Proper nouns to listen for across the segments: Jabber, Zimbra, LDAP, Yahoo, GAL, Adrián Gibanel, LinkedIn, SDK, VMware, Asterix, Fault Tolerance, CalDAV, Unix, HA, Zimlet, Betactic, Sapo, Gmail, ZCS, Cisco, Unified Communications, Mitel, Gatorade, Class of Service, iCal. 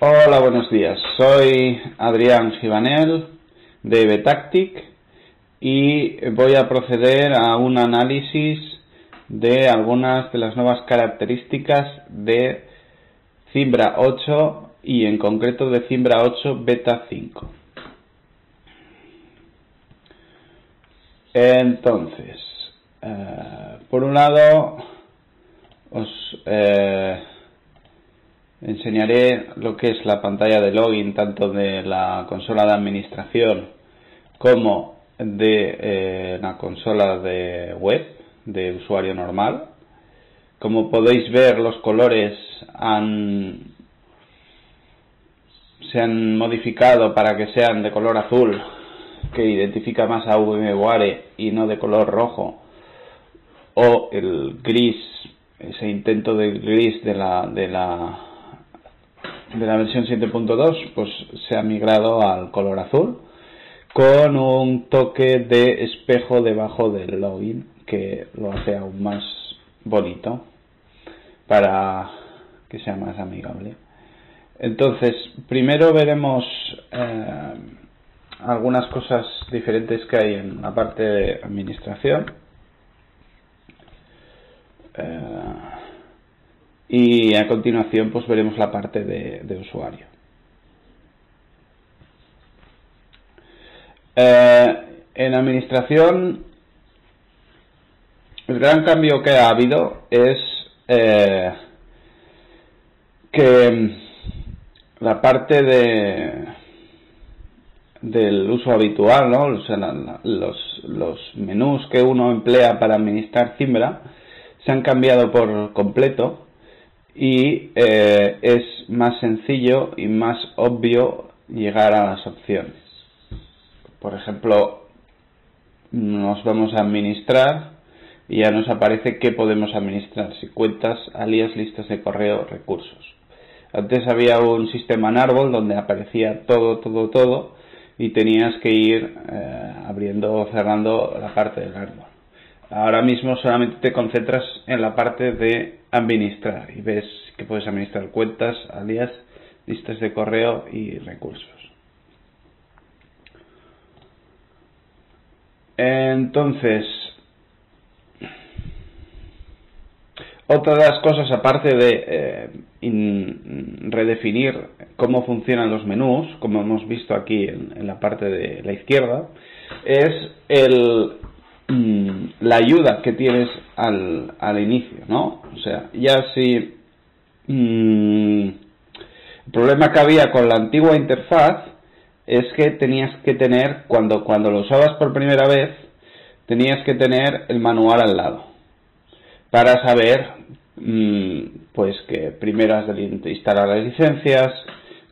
Hola, buenos días. Soy Adrián Gibanel de Betactic y voy a proceder a un análisis de algunas de las nuevas características de Zimbra 8 y en concreto de Zimbra 8 Beta 5. Entonces, por un lado os enseñaré lo que es la pantalla de login tanto de la consola de administración como de la consola de web de usuario normal. Como podéis ver, los colores se han modificado para que sean de color azul, que identifica más a VMware, y no de color rojo o el gris, ese intento de gris de la versión 7.2, pues se ha migrado al color azul con un toque de espejo debajo del login que lo hace aún más bonito para que sea más amigable. Entonces, primero veremos algunas cosas diferentes que hay en la parte de administración y a continuación pues veremos la parte de usuario. En administración, el gran cambio que ha habido es que la parte del uso habitual, ¿no? O sea, los menús que uno emplea para administrar Zimbra se han cambiado por completo y es más sencillo y más obvio llegar a las opciones. Por ejemplo, nos vamos a administrar y ya nos aparece qué podemos administrar, si cuentas, alias, listas de correo, recursos. Antes había un sistema en árbol donde aparecía todo y tenías que ir abriendo o cerrando la parte del árbol. Ahora mismo solamente te concentras en la parte de administrar y ves que puedes administrar cuentas, alias, listas de correo y recursos. Entonces, otra de las cosas, aparte de redefinir cómo funcionan los menús, como hemos visto aquí en la parte de la izquierda, es la ayuda que tienes al inicio, ¿no? O sea, ya si el problema que había con la antigua interfaz es que tenías que tener, cuando lo usabas por primera vez, tenías que tener el manual al lado, para saber pues que primero has de instalar las licencias,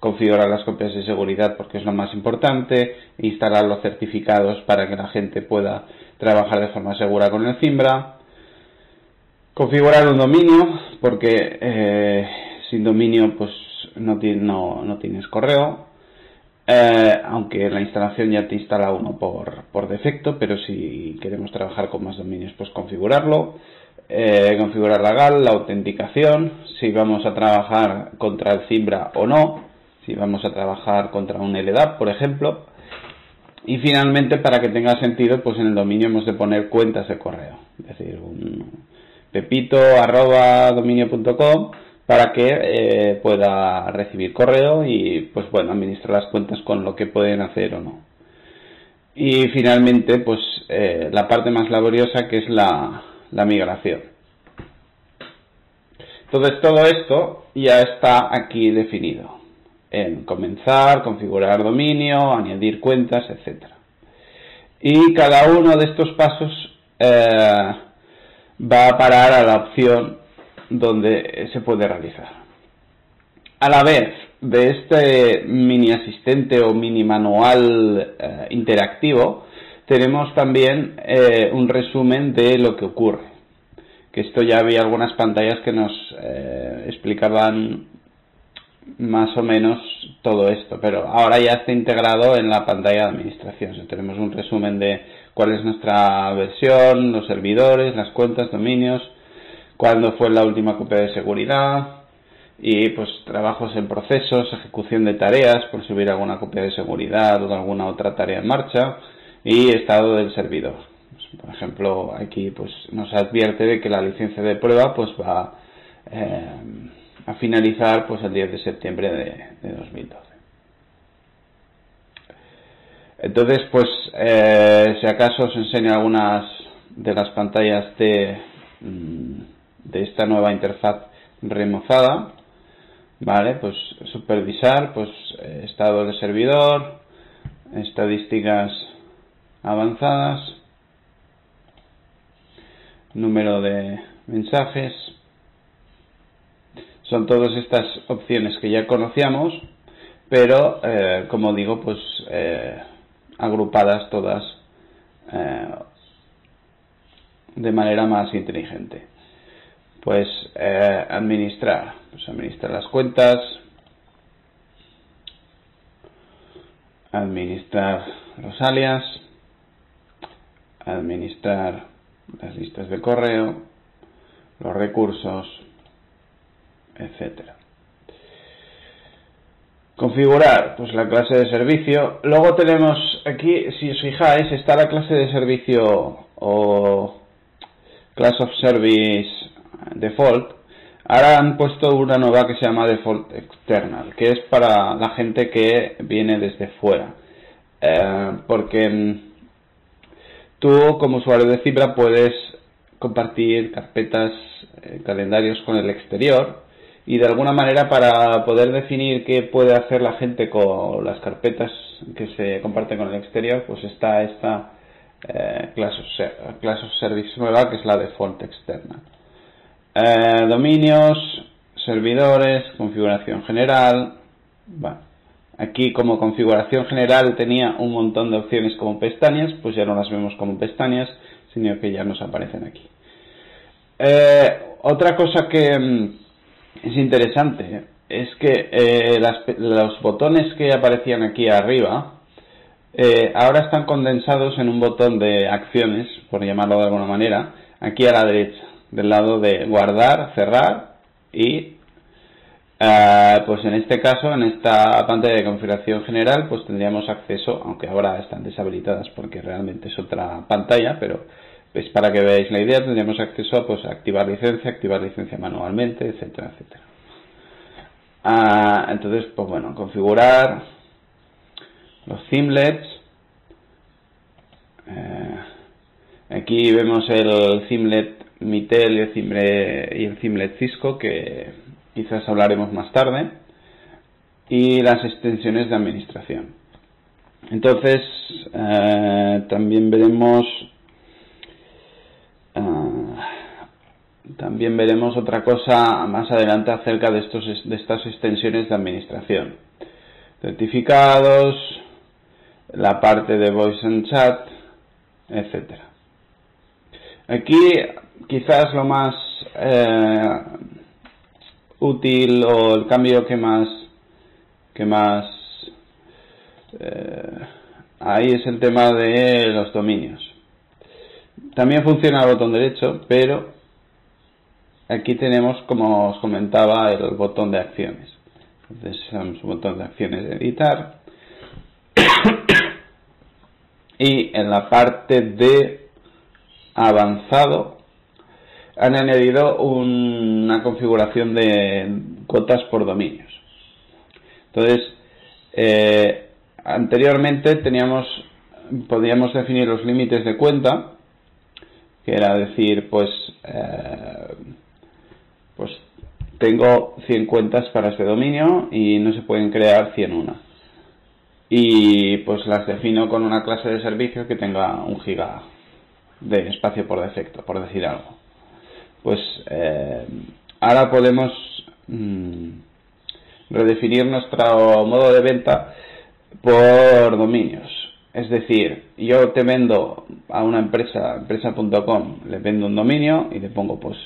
configurar las copias de seguridad porque es lo más importante, instalar los certificados para que la gente pueda trabajar de forma segura con el Zimbra, configurar un dominio porque sin dominio pues no tienes correo, aunque la instalación ya te instala uno por defecto, pero si queremos trabajar con más dominios pues configurarlo. Configurar la GAL, la autenticación, si vamos a trabajar contra el Zimbra o no, si vamos a trabajar contra un LDAP, por ejemplo. Y finalmente, para que tenga sentido, pues en el dominio hemos de poner cuentas de correo, es decir, un pepito@dominio.com para que pueda recibir correo y pues bueno, administrar las cuentas con lo que pueden hacer o no. Y finalmente, pues la parte más laboriosa, que es la migración. Entonces, todo esto ya está aquí definido en comenzar, configurar dominio, añadir cuentas, etcétera. Y cada uno de estos pasos va a parar a la opción donde se puede realizar. A la vez de este mini asistente o mini manual interactivo, tenemos también un resumen de lo que ocurre, que esto ya había algunas pantallas que nos explicaban más o menos todo esto, pero ahora ya está integrado en la pantalla de administración. O sea, tenemos un resumen de cuál es nuestra versión, los servidores, las cuentas, dominios, cuándo fue la última copia de seguridad, y pues trabajos en procesos, ejecución de tareas por subir alguna copia de seguridad o de alguna otra tarea en marcha y estado del servidor. Pues, por ejemplo, aquí pues nos advierte de que la licencia de prueba pues va a finalizar pues el 10 de septiembre de 2012. Entonces, pues si acaso os enseño algunas de las pantallas de esta nueva interfaz remozada, ¿vale? Pues supervisar, pues estado del servidor, estadísticas avanzadas, número de mensajes. Son todas estas opciones que ya conocíamos, pero como digo, pues agrupadas todas de manera más inteligente. Pues administrar, pues administrar las cuentas, administrar los alias, administrar las listas de correo, los recursos, etcétera. Configurar, pues la clase de servicio. Luego tenemos aquí, si os fijáis, está la clase de servicio o Class of Service Default. Ahora han puesto una nueva que se llama Default External, que es para la gente que viene desde fuera. Porque tú, como usuario de Zimbra, puedes compartir carpetas, calendarios con el exterior, y de alguna manera, para poder definir qué puede hacer la gente con las carpetas que se comparten con el exterior, pues está esta Class of Service nueva, que es la Default External. Dominios, servidores, configuración general. Bueno, aquí como configuración general tenía un montón de opciones como pestañas, pues ya no las vemos como pestañas, sino que ya nos aparecen aquí. Otra cosa que es interesante, es que los botones que aparecían aquí arriba ahora están condensados en un botón de acciones, por llamarlo de alguna manera, aquí a la derecha, del lado de guardar, cerrar y pues en este caso, en esta pantalla de configuración general, pues tendríamos acceso, aunque ahora están deshabilitadas porque realmente es otra pantalla, pero pues para que veáis la idea, tendríamos acceso pues, a activar licencia manualmente, etcétera, etcétera. Entonces, pues bueno, configurar los Zimlets. Aquí vemos el Zimlet Mitel y el Zimlet Cisco, que quizás hablaremos más tarde. Y las extensiones de administración. Entonces, también veremos... también veremos otra cosa más adelante acerca de estas extensiones de administración. Certificados, la parte de voice and chat, etcétera. Aquí quizás lo más útil o el cambio que más ahí es el tema de los dominios. También funciona el botón derecho, pero aquí tenemos, como os comentaba, el botón de acciones. Entonces, el botón de acciones de editar. Y en la parte de avanzado han añadido una configuración de cuotas por dominios. Entonces, anteriormente podíamos definir los límites de cuenta, que era decir, pues tengo 100 cuentas para este dominio y no se pueden crear 100 una. Y pues las defino con una clase de servicio que tenga 1 GB de espacio por defecto, por decir algo. Pues ahora podemos redefinir nuestro modo de venta por dominios. Es decir, yo te vendo a una empresa.com, le vendo un dominio y le pongo, pues,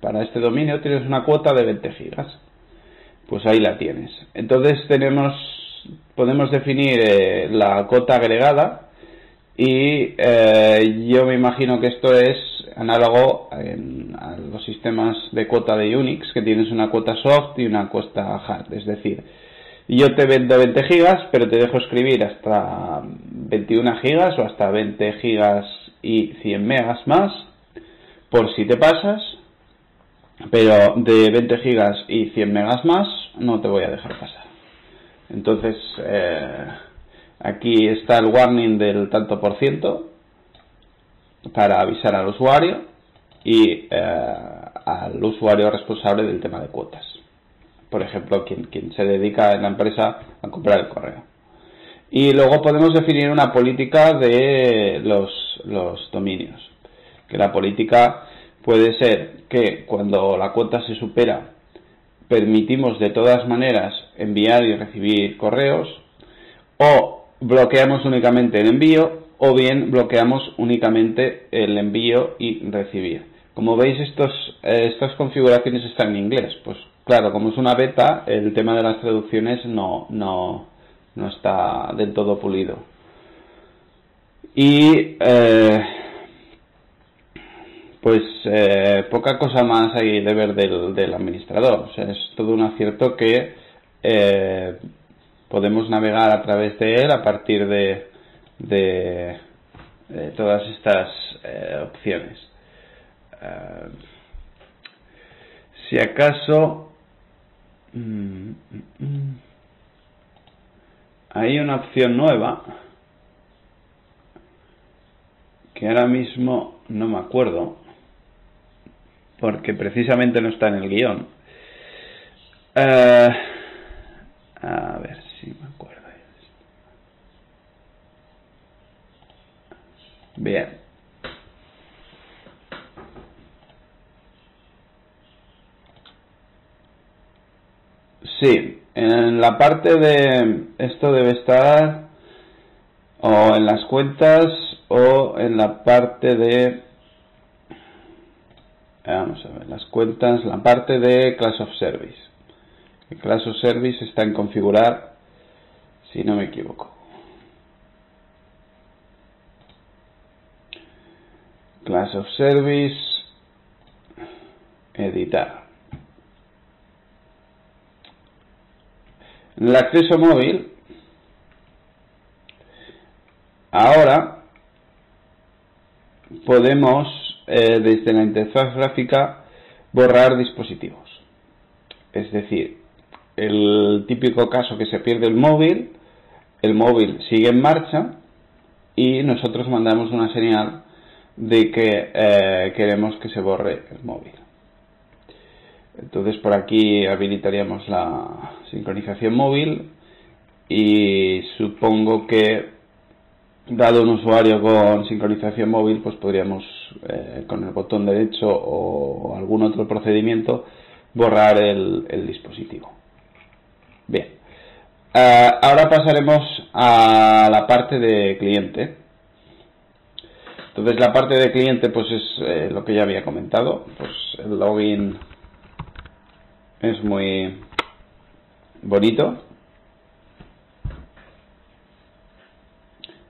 para este dominio tienes una cuota de 20 gigas. Pues ahí la tienes. Entonces podemos definir la cuota agregada Y yo me imagino que esto es análogo a los sistemas de cuota de Unix, que tienes una cuota soft y una cuota hard. Es decir, yo te vendo 20 gigas, pero te dejo escribir hasta 21 gigas o hasta 20 gigas y 100 megas más, por si te pasas, pero de 20 gigas y 100 megas más no te voy a dejar pasar. Entonces, aquí está el warning del tanto por ciento para avisar al usuario y al usuario responsable del tema de cuotas. Por ejemplo, quien se dedica en la empresa a comprar el correo. Y luego podemos definir una política de los dominios. Que la política puede ser que cuando la cuota se supera, permitimos de todas maneras enviar y recibir correos, o bloqueamos únicamente el envío, o bien bloqueamos únicamente el envío y recibir. Como veis, estas configuraciones están en inglés. Pues claro, como es una beta, el tema de las traducciones no está del todo pulido. Y poca cosa más hay de ver del administrador. O sea, es todo un acierto que podemos navegar a través de él a partir de todas estas opciones. Si acaso hay una opción nueva que ahora mismo no me acuerdo porque precisamente no está en el guión. A ver si me acuerdo. Bien. Sí, en la parte de esto debe estar o en las cuentas o en la parte de, vamos a ver, las cuentas, la parte de Class of Service. El Class of Service está en configurar, si no me equivoco. Class of Service, editar. En el acceso móvil, ahora podemos desde la interfaz gráfica borrar dispositivos. Es decir, el típico caso que se pierde el móvil sigue en marcha y nosotros mandamos una señal de que queremos que se borre el móvil. Entonces por aquí habilitaríamos la sincronización móvil y supongo que dado un usuario con sincronización móvil pues podríamos con el botón derecho o algún otro procedimiento borrar el dispositivo. Bien, ahora pasaremos a la parte de cliente. Entonces la parte de cliente pues es lo que ya había comentado, pues el login es muy bonito.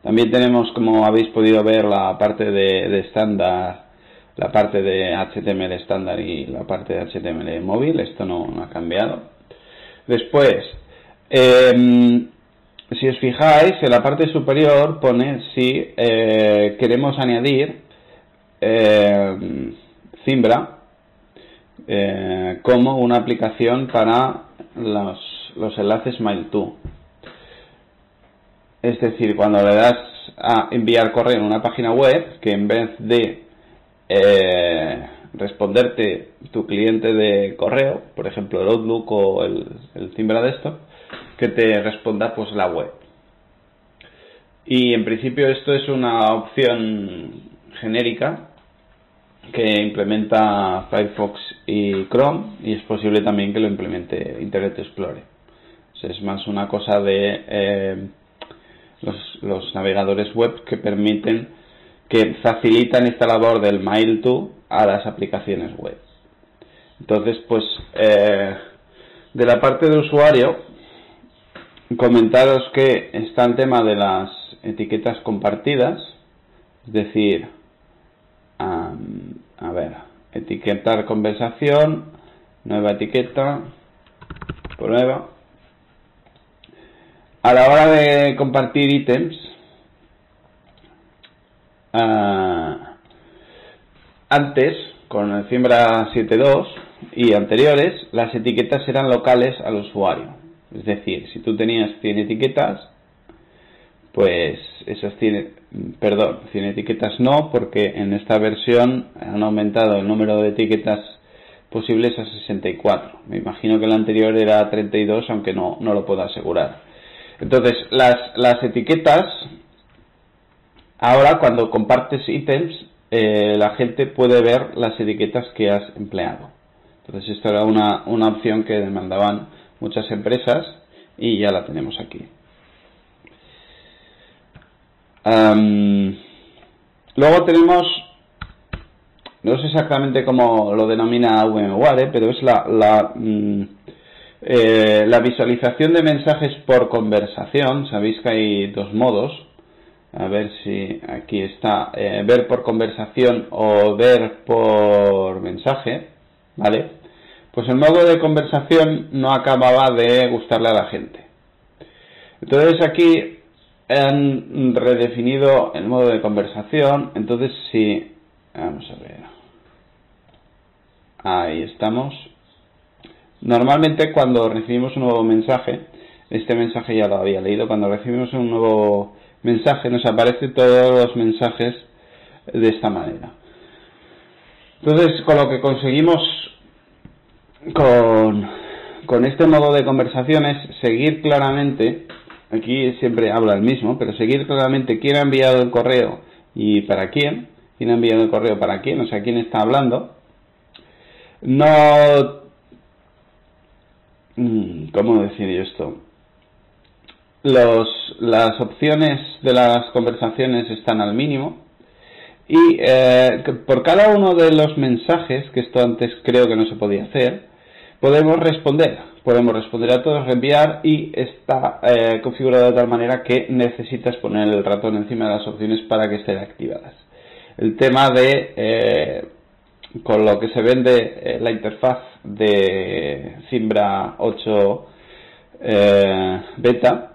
También tenemos, como habéis podido ver, la parte de estándar, la parte de HTML estándar y la parte de HTML móvil. Esto no ha cambiado. Después, si os fijáis, en la parte superior pone si queremos añadir Zimbra como una aplicación para los enlaces mail to. Es decir, cuando le das a enviar correo en una página web, que en vez de responderte tu cliente de correo, por ejemplo el Outlook o el Zimbra Desktop, que te responda pues la web. Y en principio esto es una opción genérica que implementa Firefox y Chrome, y es posible también que lo implemente Internet Explorer. O sea, es más una cosa de los navegadores web que permiten, que facilitan esta labor del mail to a las aplicaciones web. Entonces, pues de la parte de usuario Comentaros que está el tema de las etiquetas compartidas, es decir, a ver, etiquetar conversación, nueva etiqueta, prueba. A la hora de compartir ítems, antes, con el Zimbra 7.2 y anteriores, las etiquetas eran locales al usuario. Es decir, si tú tenías 100 etiquetas, pues esas 100 etiquetas no, porque en esta versión han aumentado el número de etiquetas posibles a 64. Me imagino que la anterior era 32, aunque no lo puedo asegurar. Entonces, las etiquetas, ahora cuando compartes ítems, la gente puede ver las etiquetas que has empleado. Entonces, esto era una opción que demandaban muchas empresas y ya la tenemos aquí. Luego tenemos, no sé exactamente cómo lo denomina VMware, pero es la visualización de mensajes por conversación. Sabéis que hay dos modos, a ver si aquí está, ver por conversación o ver por mensaje, ¿vale? Pues el modo de conversación no acababa de gustarle a la gente. Entonces aquí han redefinido el modo de conversación. Entonces si... vamos a ver. Ahí estamos. Normalmente cuando recibimos un nuevo mensaje, este mensaje ya lo había leído, cuando recibimos un nuevo mensaje nos aparecen todos los mensajes de esta manera. Entonces con lo que conseguimos con este modo de conversación es seguir claramente, aquí siempre habla el mismo, pero seguir claramente quién ha enviado el correo y para quién, o sea, quién está hablando. No... ¿cómo decir yo esto? Las opciones de las conversaciones están al mínimo. Y por cada uno de los mensajes, que esto antes creo que no se podía hacer, podemos responder a todos, reenviar, y está configurado de tal manera que necesitas poner el ratón encima de las opciones para que estén activadas. El tema de, con lo que se vende la interfaz de Zimbra 8 Beta,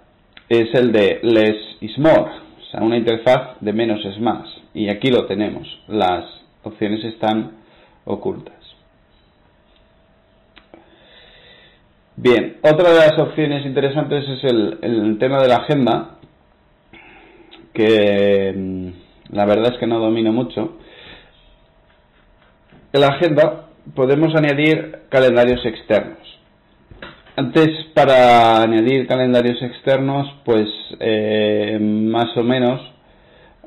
es el de less is more, o sea, una interfaz de menos es más, y aquí lo tenemos, las opciones están ocultas. Bien, otra de las opciones interesantes es el tema de la agenda, que la verdad es que no domino mucho. En la agenda podemos añadir calendarios externos. Antes, para añadir calendarios externos, pues más o menos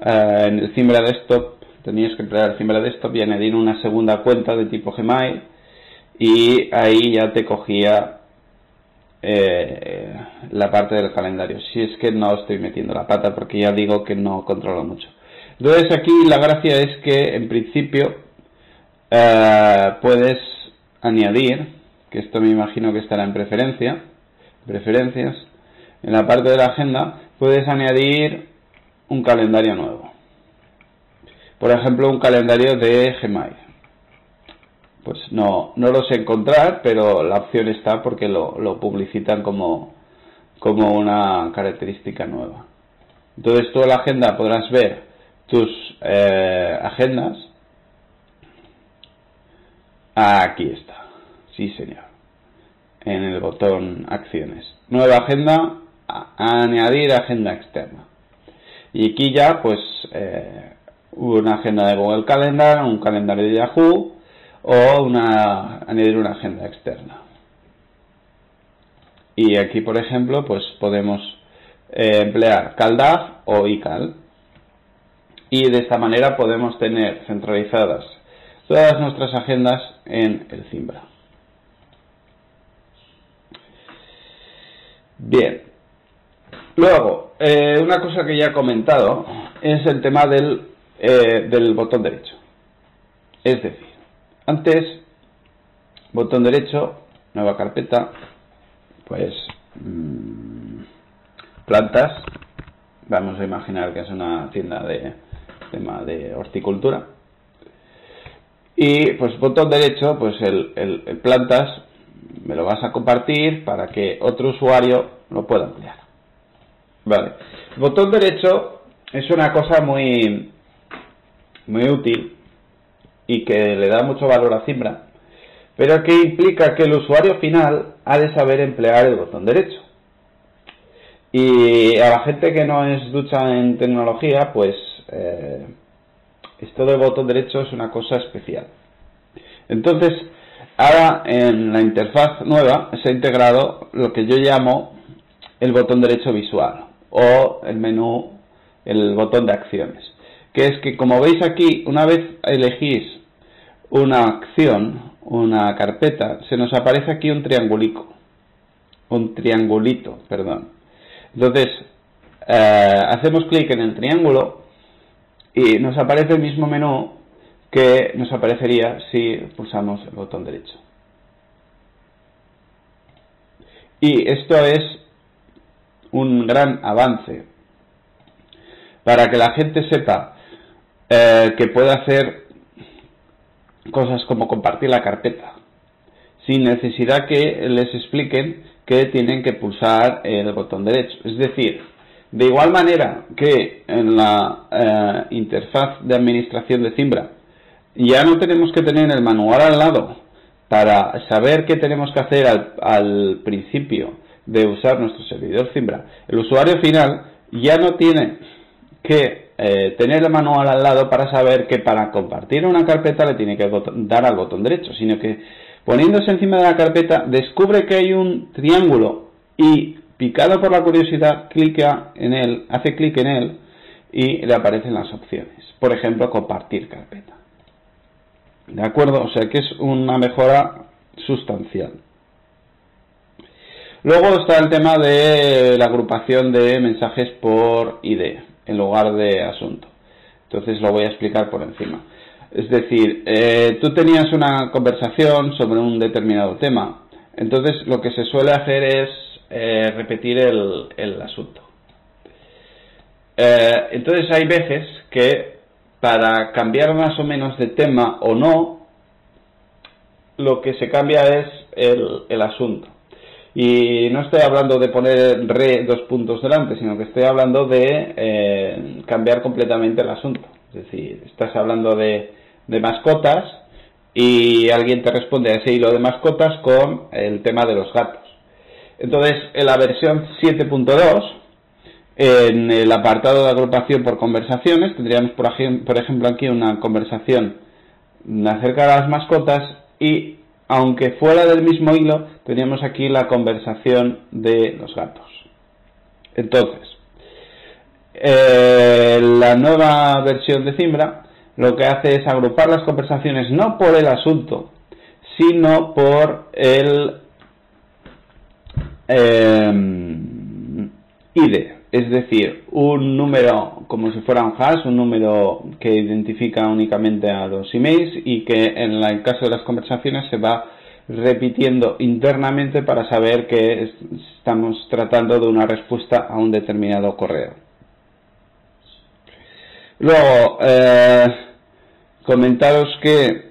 en el Zimbra Desktop tenías que emplear el Zimbra Desktop y añadir una segunda cuenta de tipo Gmail, y ahí ya te cogía la parte del calendario, si es que no estoy metiendo la pata, porque ya digo que no controlo mucho. Entonces aquí la gracia es que en principio puedes añadir, que esto me imagino que estará en preferencias, en la parte de la agenda puedes añadir un calendario nuevo, por ejemplo un calendario de Gmail. Pues no lo sé encontrar, pero la opción está porque lo publicitan como una característica nueva. Entonces tú en la agenda podrás ver tus agendas. Aquí está, sí señor, en el botón acciones. Nueva agenda, añadir agenda externa. Y aquí ya pues una agenda de Google Calendar, un calendario de Yahoo, o añadir una agenda externa. Y aquí, por ejemplo, pues podemos emplear CalDAV o iCal. Y de esta manera podemos tener centralizadas todas nuestras agendas en el Zimbra. Bien. Luego, una cosa que ya he comentado es el tema del botón derecho. Es decir, antes, botón derecho, nueva carpeta, pues plantas. Vamos a imaginar que es una tienda de tema de horticultura. Y pues botón derecho, pues el plantas me lo vas a compartir para que otro usuario lo pueda ampliar. Vale. El botón derecho es una cosa muy útil y que le da mucho valor a Zimbra, pero que implica que el usuario final ha de saber emplear el botón derecho. Y a la gente que no es ducha en tecnología, pues esto del botón derecho es una cosa especial. Entonces, ahora en la interfaz nueva se ha integrado lo que yo llamo el botón derecho visual o el menú, el botón de acciones, que es que, como veis aquí, una vez elegís una acción, una carpeta, se nos aparece aquí un triangulito, perdón. Entonces, hacemos clic en el triángulo y nos aparece el mismo menú que nos aparecería si pulsamos el botón derecho. Y esto es un gran avance para que la gente sepa que puede hacer cosas como compartir la carpeta sin necesidad que les expliquen que tienen que pulsar el botón derecho. Es decir, de igual manera que en la interfaz de administración de Zimbra ya no tenemos que tener el manual al lado para saber qué tenemos que hacer al principio de usar nuestro servidor Zimbra, el usuario final ya no tiene que tener el manual al lado para saber que para compartir una carpeta le tiene que dar al botón derecho, sino que poniéndose encima de la carpeta, descubre que hay un triángulo y, picado por la curiosidad, clica en él, hace clic en él y le aparecen las opciones. Por ejemplo, compartir carpeta. ¿De acuerdo? O sea que es una mejora sustancial. Luego está el tema de la agrupación de mensajes por ID en lugar de asunto. Entonces lo voy a explicar por encima. Es decir, tú tenías una conversación sobre un determinado tema. Entonces, lo que se suele hacer es repetir el asunto. Entonces, hay veces que para cambiar más o menos de tema o no, lo que se cambia es el asunto. Y no estoy hablando de poner dos puntos delante, sino que estoy hablando de cambiar completamente el asunto. Es decir, estás hablando de mascotas y alguien te responde a ese hilo de mascotas con el tema de los gatos. Entonces, en la versión 7.2, en el apartado de agrupación por conversaciones, tendríamos por ejemplo aquí una conversación acerca de las mascotas y, aunque fuera del mismo hilo, teníamos aquí la conversación de los gatos. Entonces, la nueva versión de Zimbra lo que hace es agrupar las conversaciones no por el asunto, sino por el ID, es decir, un número como si fuera un hash, un número que identifica únicamente a los emails y que en el caso de las conversaciones se va repitiendo internamente para saber que estamos tratando de una respuesta a un determinado correo. Luego, comentaros que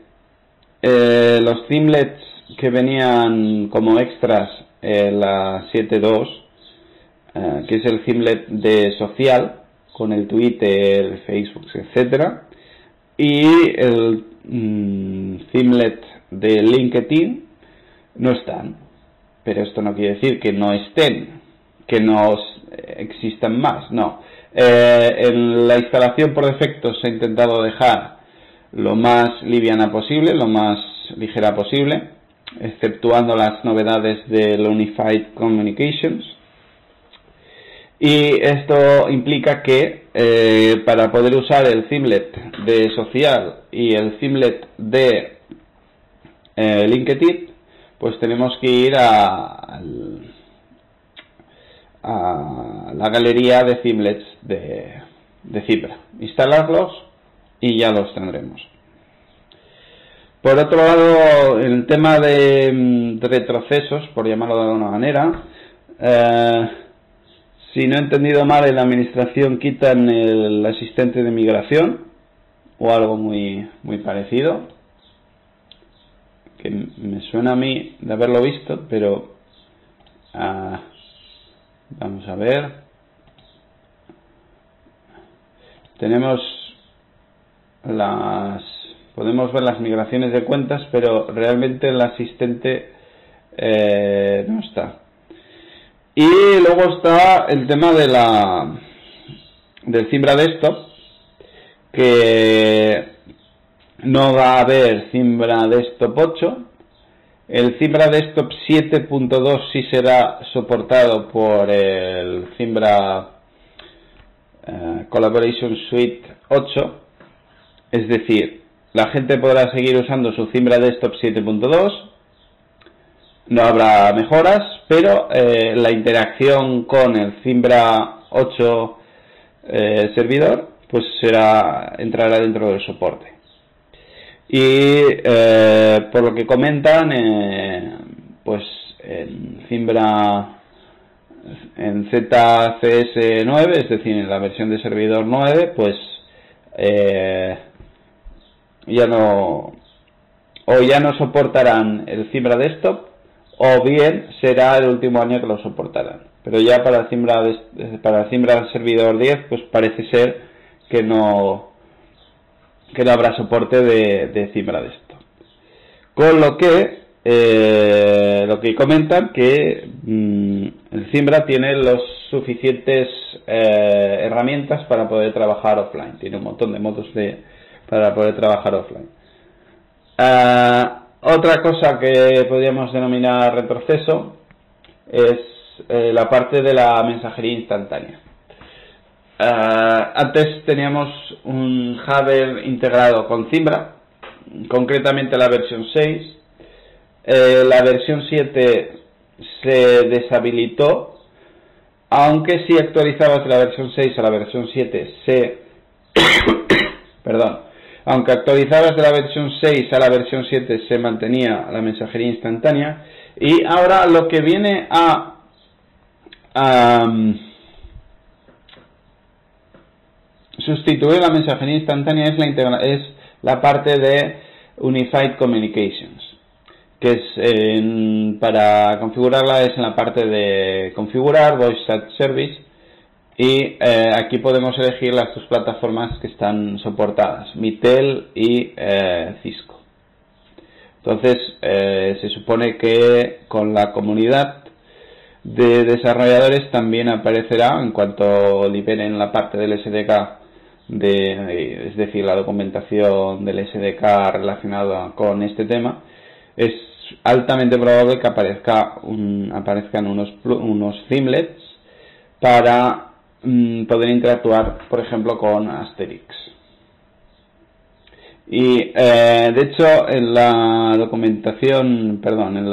los Zimlets que venían como extras en la 7.2, que es el Zimlet de social, con el Twitter, el Facebook, etcétera, y el Zimlet de LinkedIn, no están. Pero esto no quiere decir que no estén, que no existan más, no. En la instalación por defecto se ha intentado dejar lo más liviana posible, lo más ligera posible, exceptuando las novedades del Unified Communications. Y esto implica que para poder usar el Zimlet de social y el Zimlet de LinkedIn, pues tenemos que ir a la galería de Zimlets de Zimbra, instalarlos y ya los tendremos. Por otro lado, el tema de retrocesos, por llamarlo de alguna manera, Si no he entendido mal, en la administración quitan el asistente de migración o algo muy parecido, que me suena a mí de haberlo visto, pero vamos a ver. Tenemos las, podemos ver las migraciones de cuentas, pero realmente el asistente no está. Y luego está el tema de del Zimbra Desktop, que no va a haber Zimbra Desktop 8. El Zimbra Desktop 7.2 sí será soportado por el Zimbra Collaboration Suite 8, es decir, la gente podrá seguir usando su Zimbra Desktop 7.2, no habrá mejoras, pero la interacción con el Zimbra 8 servidor pues será, entrará dentro del soporte. Y por lo que comentan, pues en Zimbra, en ZCS 9, es decir, en la versión de servidor 9, pues ya no soportarán el Zimbra Desktop, o bien será el último año que lo soportarán. Pero ya para el Zimbra, servidor 10, pues parece ser que no habrá soporte de Zimbra Desktop. Con lo que lo que comentan, que el Zimbra tiene los suficientes herramientas para poder trabajar offline. Tiene un montón de modos para poder trabajar offline. Otra cosa que podríamos denominar retroceso es la parte de la mensajería instantánea. Antes teníamos un Jabber integrado con Zimbra, concretamente la versión 6. La versión 7 se deshabilitó, aunque si actualizabas de la versión 6 a la versión 7 aunque actualizabas de la versión 6 a la versión 7 se mantenía la mensajería instantánea. Y ahora lo que viene a sustituir la mensajería instantánea es la parte de Unified Communications, que es para configurarla es en la parte de configurar Voice Chat Service, y aquí podemos elegir las dos plataformas que están soportadas, Mitel y Cisco. Entonces se supone que con la comunidad de desarrolladores también aparecerá en cuanto liberen la parte del SDK, es decir, la documentación del SDK relacionada con este tema. Es altamente probable que aparezcan unos Zimlets para poder interactuar, por ejemplo, con Asterix. Y de hecho, en la documentación, perdón, en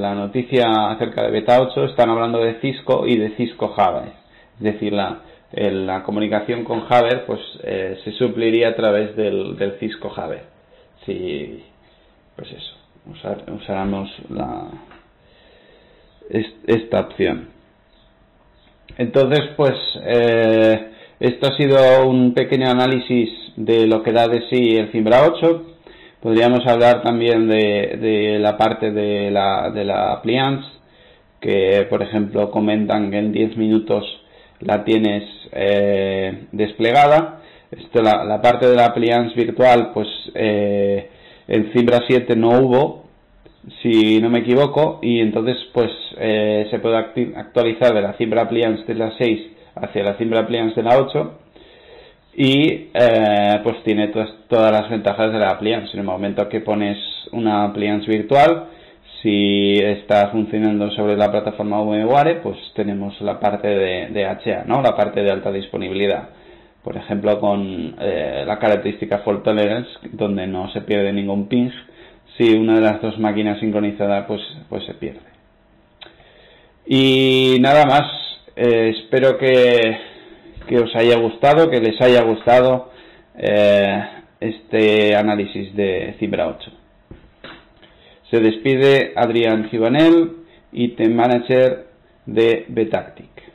la noticia acerca de Beta 8 están hablando de Cisco y de Cisco Jabber. Es decir, la comunicación con Jabber pues se supliría a través del Cisco Jabber. Sí, pues eso. Usaremos esta opción. Entonces, pues esto ha sido un pequeño análisis de lo que da de sí el Zimbra 8. Podríamos hablar también de la parte de la appliance, que por ejemplo comentan que en 10 minutos la tienes desplegada. La parte de la appliance virtual, pues en Zimbra 7 no hubo, si no me equivoco, y entonces pues se puede actualizar de la Zimbra Appliance de la 6 hacia la Zimbra Appliance de la 8, y pues tiene todas las ventajas de la Appliance. En el momento que pones una Appliance virtual, si está funcionando sobre la plataforma VMware, pues tenemos la parte de HA, ¿no? La parte de alta disponibilidad. Por ejemplo, con la característica Fault Tolerance, donde no se pierde ningún ping. Si una de las dos máquinas sincronizadas, pues se pierde. Y nada más. Espero que os haya gustado, que les haya gustado este análisis de Zimbra 8. Se despide Adrián Gibanel, IT Manager de Betactic.